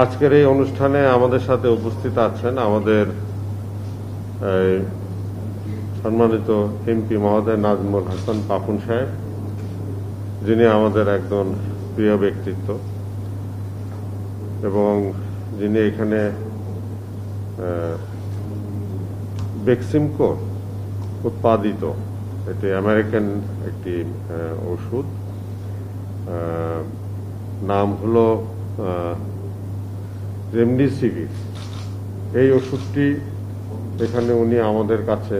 আজকের এই অনুষ্ঠানে আমাদের সাথে উপস্থিত আছেন আমাদের সম্মানিত এমপি মহোদয় নাজমুল হাসান পাপন সাহেব, যিনি আমাদের একজন প্রিয় ব্যক্তিত্ব এবং যিনি এখানে বেক্সিমকো উৎপাদিত এটি আমেরিকান একটি ওষুধ, নাম হলো রেমডেসিভির। এই ওষুধটি এখানে উনি আমাদের কাছে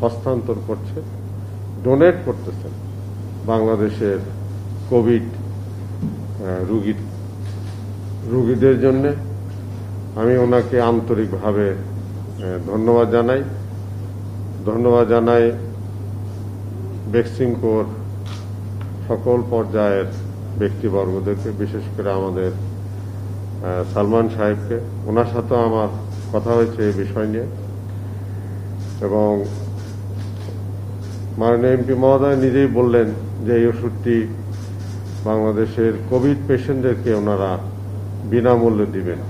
হস্তান্তর করছে, ডোনেট করতেছেন বাংলাদেশের কোভিড রুগীদের জন্য। আমি ওনাকে আন্তরিকভাবে ধন্যবাদ জানাই বেক্সিমকোর সকল পর্যায়ের ব্যক্তিবর্গদেরকে, বিশেষ করে আমাদের সালমান সাহেবকে। ওনার সাথে আমার কথা হয়েছে এই বিষয় নিয়ে এবং মাননীয় এমপি মহোদয় নিজেই বললেন যে এই ওষুধটি বাংলাদেশের কোভিড পেশেন্টদেরকে ওনারা বিনামূল্যে দিবেন,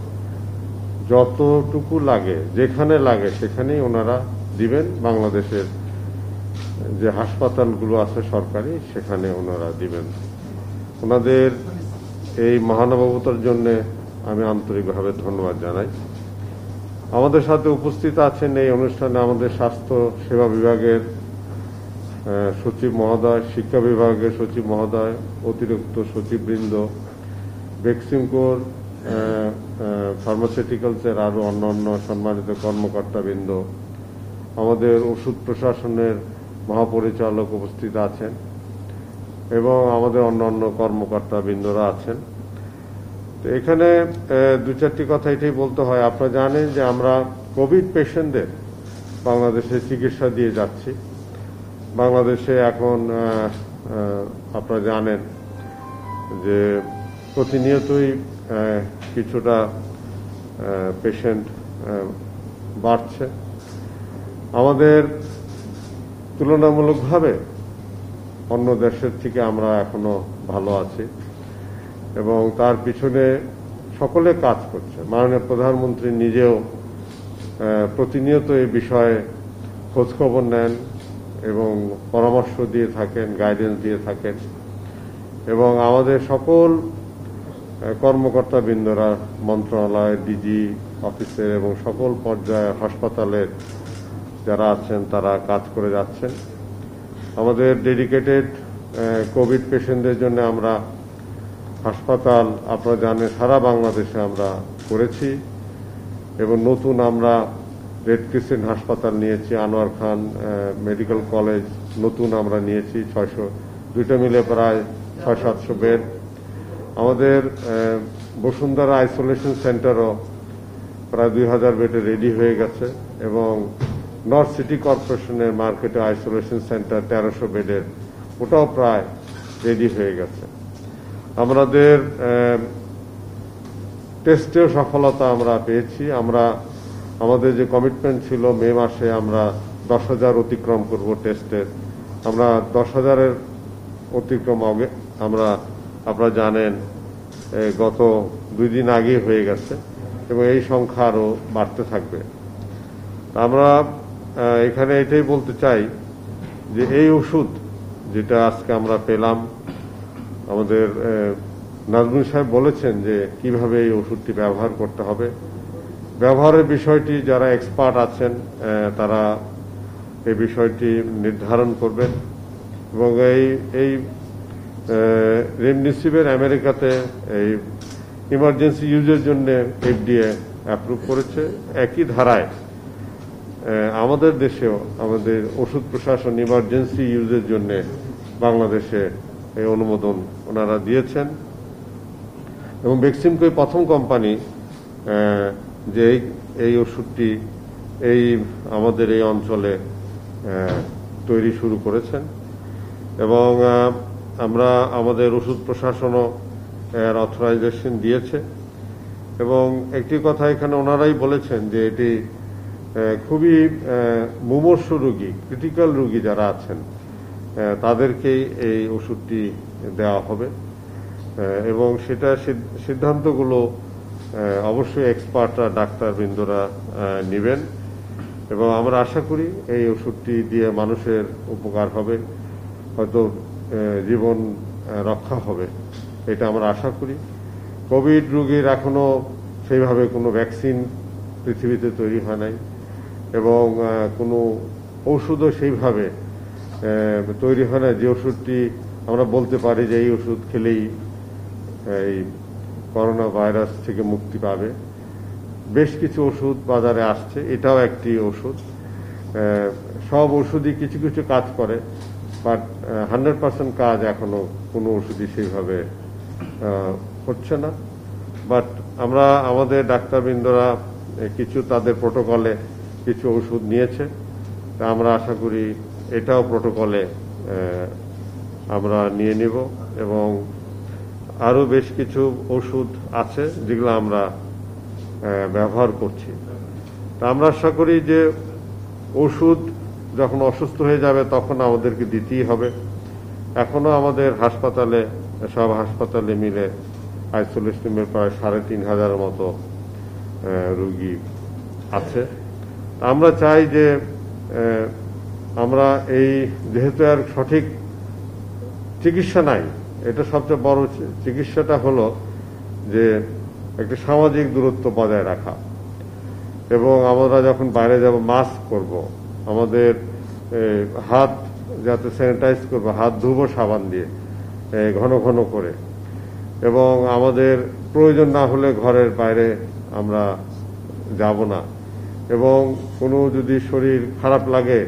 যতটুকু লাগে যেখানে লাগে সেখানেই ওনারা দিবেন, বাংলাদেশের যে হাসপাতালগুলো আছে সরকারি সেখানে ওনারা দিবেন। ওনাদের এই মহানুভবতার জন্য আমি আন্তরিকভাবে ধন্যবাদ জানাই। আমাদের সাথে উপস্থিত আছেন এই অনুষ্ঠানে আমাদের স্বাস্থ্য সেবা বিভাগের সচিব মহোদয়, শিক্ষা বিভাগের সচিব মহোদয়, অতিরিক্ত সচিববৃন্দ, বেক্সিমকোর ফার্মাসিউটিক্যালসের আরও অন্যান্য সম্মানিত কর্মকর্তাবৃন্দ, আমাদের ওষুধ প্রশাসনের মহাপরিচালক উপস্থিত আছেন এবং আমাদের অন্যান্য কর্মকর্তাবৃন্দরা আছেন। তো এখানে দু চারটি কথা এটাই বলতে হয়। আপনারা জানেন যে আমরা কোভিড পেশেন্টদের বাংলাদেশে চিকিৎসা দিয়ে যাচ্ছি। বাংলাদেশে এখন আপনারা জানেন যে প্রতিনিয়তই কিছুটা পেশেন্ট বাড়ছে। আমাদের তুলনামূলকভাবে অন্য দেশের থেকে আমরা এখনো ভালো আছি এবং তার পিছনে সকলে কাজ করছে। মাননীয় প্রধানমন্ত্রী নিজেও প্রতিনিয়ত এই বিষয়ে খোঁজখবর নেন এবং পরামর্শ দিয়ে থাকেন, গাইডেন্স দিয়ে থাকেন এবং আমাদের সকল কর্মকর্তাবৃন্দরা মন্ত্রণালয়, ডিজি অফিসের এবং সকল পর্যায়ে হাসপাতালের যারা আছেন তারা কাজ করে যাচ্ছেন। আমাদের ডেডিকেটেড কোভিড পেশেন্টদের জন্য আমরা হাসপাতাল আপনারা জানেন সারা বাংলাদেশে আমরা করেছি এবং নতুন আমরা রেড ক্রিসেন্ট হাসপাতাল নিয়েছি, আনোয়ার খান মেডিকেল কলেজ নতুন আমরা নিয়েছি 600, দুইটা মিলে প্রায় 600-700 বেড। আমাদের বসুন্ধরা আইসোলেশন সেন্টারও প্রায় 2000 বেডে রেডি হয়ে গেছে এবং নর্থ সিটি কর্পোরেশনের মার্কেটে আইসোলেশন সেন্টার 1300 বেডের ওটাও প্রায় রেডি হয়ে গেছে। আমাদের টেস্টেও সফলতা আমরা পেয়েছি। আমাদের যে কমিটমেন্ট ছিল মে মাসে আমরা 10,000 অতিক্রম করব টেস্টের, আমরা 10,000-এর অতিক্রম আপনারা জানেন গত 2 দিন আগে হয়ে গেছে এবং এই সংখ্যা আরও বাড়তে থাকবে। আমরা এখানে এটাই বলতে চাই যে এই ওষুধ যেটা আজকে আমরা পেলাম, আমাদের নাজমুল সাহেব বলেছেন যে কিভাবে এই ওষুধটি ব্যবহার করতে হবে। ব্যবহারের বিষয়টি যারা এক্সপার্ট আছেন তারা এই বিষয়টি নির্ধারণ করবেন এবং এই রেমডেসিভির আমেরিকাতে এই ইমার্জেন্সি ইউজের জন্য FDA অ্যাপ্রুভ করেছে। একই ধারায় আমাদের দেশেও আমাদের ওষুধ প্রশাসন ইমার্জেন্সি ইউজের জন্য বাংলাদেশে এই অনুমোদন ওনারা দিয়েছেন এবং বেক্সিমকো প্রথম কোম্পানি যে এই ওষুধটি এই আমাদের এই অঞ্চলে তৈরি শুরু করেছেন এবং আমরা আমাদের ওষুধ প্রশাসনও এর অথরাইজেশন দিয়েছে এবং একটি কথা এখানে ওনারাই বলেছেন যে এটি খুবই মুমূর্ষু রোগী, ক্রিটিক্যাল রোগী যারা আছেন তাদেরকেই এই ওষুধটি দেওয়া হবে এবং সেটা সিদ্ধান্তগুলো অবশ্যই এক্সপার্টরা ডাক্তারবৃন্দরা নেবেন এবং আমরা আশা করি এই ওষুধটি দিয়ে মানুষের উপকার হবে, হয়তো জীবন রক্ষা হবে, এটা আমরা আশা করি। কোভিড রোগীর এখনো সেইভাবে কোনো ভ্যাকসিন পৃথিবীতে তৈরি হয় নাই এবং কোনো ওষুধও সেইভাবে তৈরি হয় না যে ওষুধটি আমরা বলতে পারি যে এই ওষুধ খেলেই এই করোনা ভাইরাস থেকে মুক্তি পাবে। বেশ কিছু ওষুধ বাজারে আসছে, এটাও একটি ওষুধ। সব ওষুধই কিছু কিছু কাজ করে, বাট 100% কাজ এখনো কোনো ওষুধই সেইভাবে হচ্ছে না। বাট আমরা আমাদের ডাক্তারবৃন্দরা কিছু তাদের প্রোটোকলে কিছু ওষুধ নিয়েছে, তা আমরা আশা করি এটাও প্রোটোকলে আমরা নিয়ে নিব এবং আরও বেশ কিছু ওষুধ আছে যেগুলো আমরা ব্যবহার করছি। তা আমরা আশা করি যে ওষুধ যখন অসুস্থ হয়ে যাবে তখন আমাদেরকে দিতেই হবে। এখনও আমাদের হাসপাতালে সব হাসপাতালে মিলে আইসোলেশনের প্রায় 3,500 মতো রোগী আছে। আমরা চাই যে আমরা এই যেহেতু আর সঠিক চিকিৎসা নাই, এটা সবচেয়ে বড় চিকিৎসাটা হলো যে একটা সামাজিক দূরত্ব বজায় রাখা এবং আমরা যখন বাইরে যাব মাস্ক পরব, আমাদের হাত যাতে স্যানিটাইজ করবো, হাত ধুবো সাবান দিয়ে ঘন ঘন করে এবং আমাদের প্রয়োজন না হলে ঘরের বাইরে আমরা যাব না এবং কোনো যদি শরীর খারাপ লাগে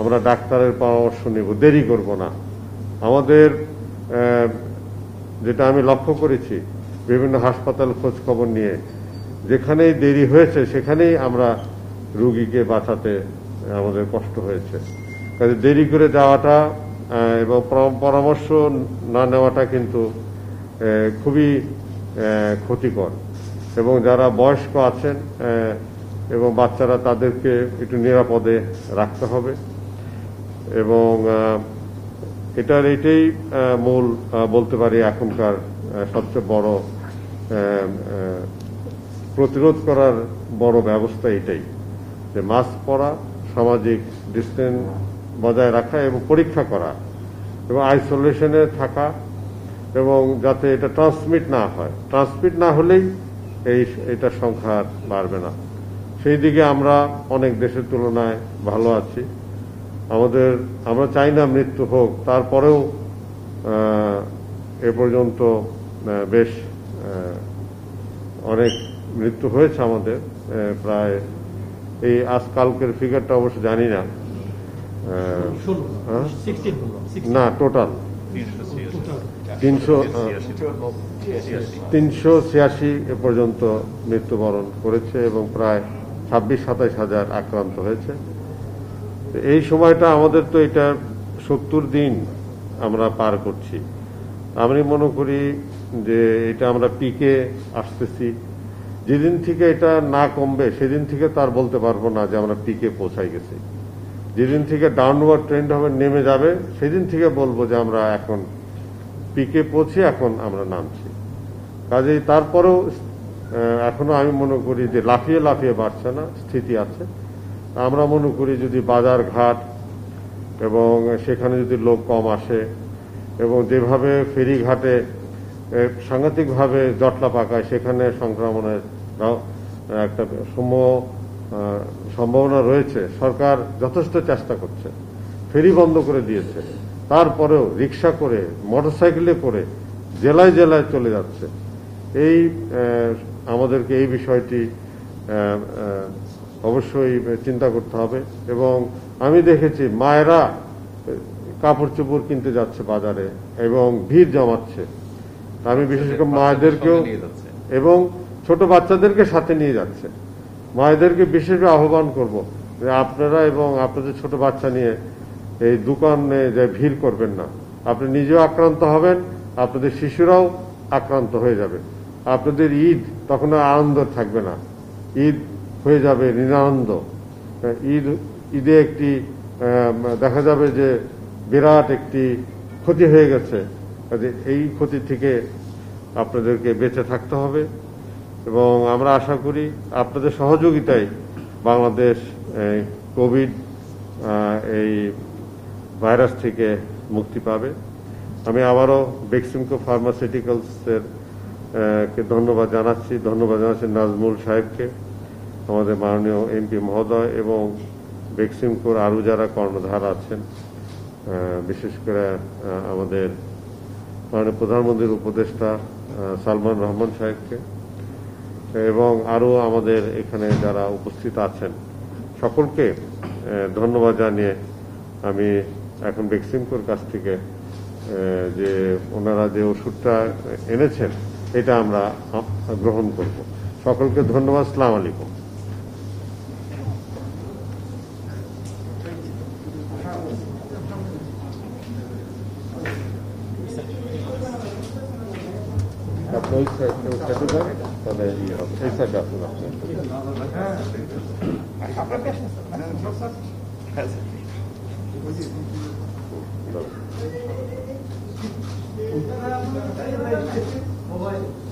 আমরা ডাক্তারের পরামর্শ নেব, দেরি করব না। আমাদের যেটা আমি লক্ষ্য করেছি বিভিন্ন হাসপাতাল খোঁজ খবর নিয়ে, যেখানেই দেরি হয়েছে সেখানেই আমরা রোগীকে বাঁচাতে আমাদের কষ্ট হয়েছে। কাজে দেরি করে যাওয়াটা এবং পরামর্শ না নেওয়াটা কিন্তু খুবই ক্ষতিকর এবং যারা বয়স্ক আছেন এবং বাচ্চারা তাদেরকে একটু নিরাপদে রাখতে হবে এবং এটাই মূল বলতে পারি এখনকার সবচেয়ে বড় প্রতিরোধ করার বড় ব্যবস্থা এটাই যে মাস্ক পরা, সামাজিক ডিস্টেন্স বজায় রাখা এবং পরীক্ষা করা এবং আইসোলেশনে থাকা এবং যাতে এটা ট্রান্সমিট না হয়। ট্রান্সমিট না হলেই এটার সংখ্যা বাড়বে না। সেই দিকে আমরা অনেক দেশের তুলনায় ভালো আছি। আমরা চাই না মৃত্যু হোক, তারপরেও এ পর্যন্ত বেশ অনেক মৃত্যু হয়েছে আমাদের, প্রায় এই আজকালকের ফিগারটা অবশ্য জানি না, না টোটাল 386 এ পর্যন্ত মৃত্যুবরণ করেছে এবং প্রায় 26-27 হাজার আক্রান্ত হয়েছে। এই সময়টা আমাদের তো এটা 70 দিন আমরা পার করছি। আমি মনে করি যে এটা আমরা পিকে আসতেছি, যেদিন থেকে এটা না কমবে সেদিন থেকে তার বলতে পারবো না যে আমরা পিকে পৌঁছাই গেছি। যেদিন থেকে ডাউনওয়ার্ড ট্রেন্ড হবে, নেমে যাবে, সেদিন থেকে বলবো যে আমরা এখন পিকে পৌঁছে এখন আমরা নামছি। কাজেই তারপরেও এখনো আমি মনে করি যে লাফিয়ে লাফিয়ে বাড়ছে না, স্থিতি আছে। আমরা মনে করি যদি বাজার ঘাট এবং সেখানে যদি লোক কম আসে এবং যেভাবে ফেরিঘাটে সাংঘাতিকভাবে জটলা পাকায়, সেখানে সংক্রমণের একটা সম্ভাবনা রয়েছে। সরকার যথেষ্ট চেষ্টা করছে, ফেরি বন্ধ করে দিয়েছে, তারপরেও রিক্সা করে মোটরসাইকেলে করে জেলায় জেলায় চলে যাচ্ছে। এই আমাদেরকে এই বিষয়টি অবশ্যই চিন্তা করতে হবে এবং আমি দেখেছি মায়েরা কাপড় চোপড় কিনতে যাচ্ছে বাজারে এবং ভিড় জমাচ্ছে। আমি বিশেষ করে মায়েদেরকেও এবং ছোট বাচ্চাদেরকে সাথে নিয়ে যাচ্ছে। মায়েদেরকে বিশেষভাবে আহ্বান করব যে আপনারা এবং আপনাদের ছোট বাচ্চা নিয়ে এই দোকানে যে ভিড় করবেন না, আপনি নিজেও আক্রান্ত হবেন, আপনাদের শিশুরাও আক্রান্ত হয়ে যাবে। আপনাদের ঈদ তখন আনন্দ থাকবে না, ঈদ হয়ে যাবে নিরানন্দ। ঈদে একটি দেখা যাবে যে বিরাট একটি ক্ষতি হয়ে গেছে। এই ক্ষতি থেকে আপনাদেরকে বেঁচে থাকতে হবে এবং আমরা আশা করি আপনাদের সহযোগিতায় বাংলাদেশ কোভিড এই ভাইরাস থেকে মুক্তি পাবে। আমি আবারও বেক্সিমকো ফার্মাসিউটিক্যালসের কে ধন্যবাদ জানাচ্ছি, ধন্যবাদ জানাচ্ছি নাজমুল সাহেবকে, আমাদের মাননীয় এমপি মহোদয় এবং বেক্সিমকোর আরও যারা কর্ণধার আছেন, বিশেষ করে আমাদের মাননীয় প্রধানমন্ত্রীর উপদেষ্টা সালমান রহমান সাহেবকে এবং আরও আমাদের এখানে যারা উপস্থিত আছেন সকলকে ধন্যবাদ জানিয়ে আমি এখন বেক্সিমকোর কাছ থেকে যে ওনারা যে ওষুধটা এনেছেন এটা আমরা গ্রহণ করব। সকলকে ধন্যবাদ। আসসালামু আলাইকুম।